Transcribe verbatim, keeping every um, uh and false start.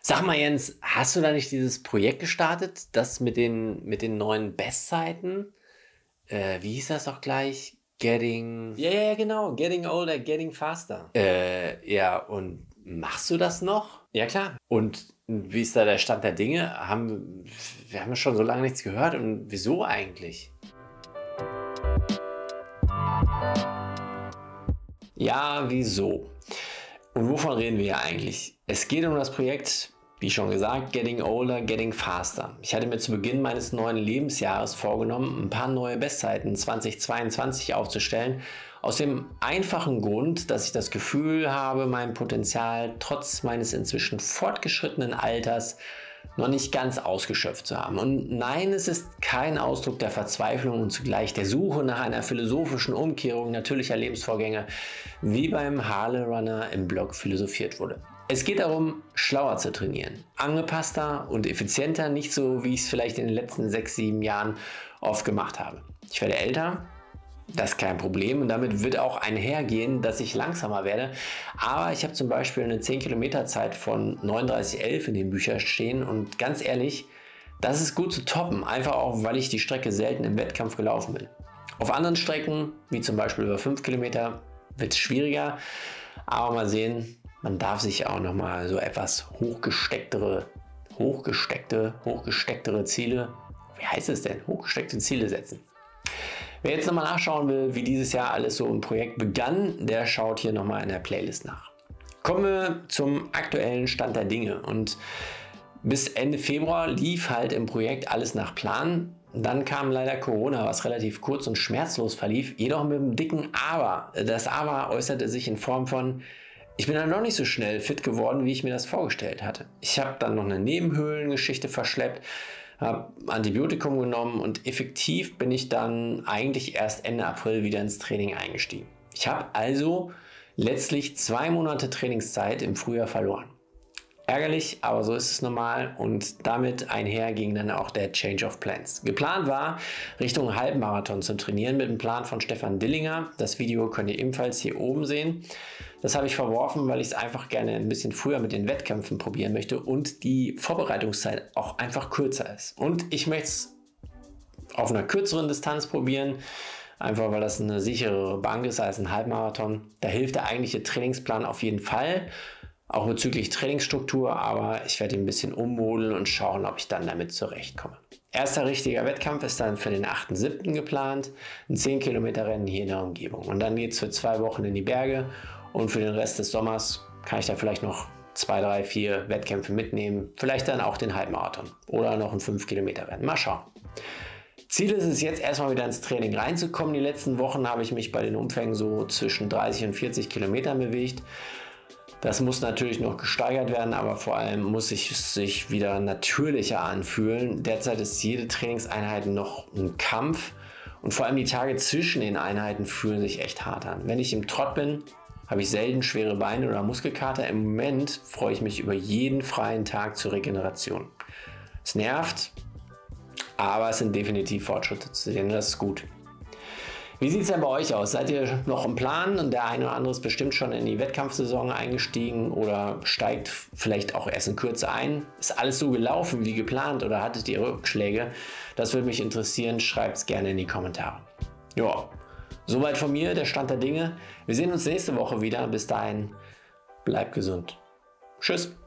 Sag mal, Jens, hast du da nicht dieses Projekt gestartet, das mit den, mit den neuen Bestzeiten? Äh, wie hieß das doch gleich? Getting... Ja, yeah, ja, genau. Getting Older, Getting Faster. Äh, ja, und machst du das noch? Ja, klar. Und wie ist da der Stand der Dinge? Haben, wir haben schon so lange nichts gehört. Und wieso eigentlich? Ja, wieso? Und wovon reden wir hier eigentlich? Es geht um das Projekt, wie schon gesagt, Getting Older, Getting Faster. Ich hatte mir zu Beginn meines neuen Lebensjahres vorgenommen, ein paar neue Bestzeiten zweitausendzweiundzwanzig aufzustellen. Aus dem einfachen Grund, dass ich das Gefühl habe, mein Potenzial trotz meines inzwischen fortgeschrittenen Alters noch nicht ganz ausgeschöpft zu haben. Und nein, es ist kein Ausdruck der Verzweiflung und zugleich der Suche nach einer philosophischen Umkehrung natürlicher Lebensvorgänge, wie beim Harle Runner im Blog philosophiert wurde. Es geht darum, schlauer zu trainieren, angepasster und effizienter, nicht so, wie ich es vielleicht in den letzten sechs, sieben Jahren oft gemacht habe. Ich werde älter, das ist kein Problem und damit wird auch einhergehen, dass ich langsamer werde. Aber ich habe zum Beispiel eine zehn Kilometer Zeit von neununddreißig elf in den Büchern stehen und ganz ehrlich, das ist gut zu toppen, einfach auch, weil ich die Strecke selten im Wettkampf gelaufen bin. Auf anderen Strecken, wie zum Beispiel über fünf Kilometer, wird es schwieriger, aber mal sehen, man darf sich auch nochmal so etwas hochgestecktere, hochgesteckte, hochgestecktere Ziele, wie heißt es denn, hochgesteckte Ziele setzen. Wer jetzt nochmal nachschauen will, wie dieses Jahr alles so im Projekt begann, der schaut hier nochmal in der Playlist nach. Kommen wir zum aktuellen Stand der Dinge. Und bis Ende Februar lief halt im Projekt alles nach Plan. Dann kam leider Corona, was relativ kurz und schmerzlos verlief, jedoch mit einem dicken Aber. Das Aber äußerte sich in Form von: Ich bin dann noch nicht so schnell fit geworden, wie ich mir das vorgestellt hatte. Ich habe dann noch eine Nebenhöhlengeschichte verschleppt, habe Antibiotikum genommen und effektiv bin ich dann eigentlich erst Ende April wieder ins Training eingestiegen. Ich habe also letztlich zwei Monate Trainingszeit im Frühjahr verloren. Ärgerlich, aber so ist es normal und damit einher ging dann auch der Change of Plans. Geplant war, Richtung Halbmarathon zu trainieren mit einem Plan von Stefan Dillinger. Das Video könnt ihr ebenfalls hier oben sehen. Das habe ich verworfen, weil ich es einfach gerne ein bisschen früher mit den Wettkämpfen probieren möchte und die Vorbereitungszeit auch einfach kürzer ist. Und ich möchte es auf einer kürzeren Distanz probieren, einfach weil das eine sicherere Bank ist als ein Halbmarathon. Da hilft der eigentliche Trainingsplan auf jeden Fall. Auch bezüglich Trainingsstruktur, aber ich werde ihn ein bisschen ummodeln und schauen, ob ich dann damit zurechtkomme. Erster richtiger Wettkampf ist dann für den achten siebten geplant, ein zehn Kilometer Rennen hier in der Umgebung. Und dann geht es für zwei Wochen in die Berge und für den Rest des Sommers kann ich da vielleicht noch zwei, drei, vier Wettkämpfe mitnehmen. Vielleicht dann auch den Halbmarathon oder noch ein fünf Kilometer Rennen. Mal schauen. Ziel ist es jetzt erstmal wieder ins Training reinzukommen. Die letzten Wochen habe ich mich bei den Umfängen so zwischen dreißig und vierzig Kilometern bewegt. Das muss natürlich noch gesteigert werden, aber vor allem muss ich es sich wieder natürlicher anfühlen. Derzeit ist jede Trainingseinheit noch ein Kampf und vor allem die Tage zwischen den Einheiten fühlen sich echt hart an. Wenn ich im Trott bin, habe ich selten schwere Beine oder Muskelkater. Im Moment freue ich mich über jeden freien Tag zur Regeneration. Es nervt, aber es sind definitiv Fortschritte zu sehen, das ist gut. Wie sieht es denn bei euch aus? Seid ihr noch im Plan und der eine oder andere ist bestimmt schon in die Wettkampfsaison eingestiegen oder steigt vielleicht auch erst in Kürze ein? Ist alles so gelaufen wie geplant oder hattet ihr Rückschläge? Das würde mich interessieren, schreibt es gerne in die Kommentare. Ja, soweit von mir, der Stand der Dinge. Wir sehen uns nächste Woche wieder. Bis dahin, bleibt gesund. Tschüss.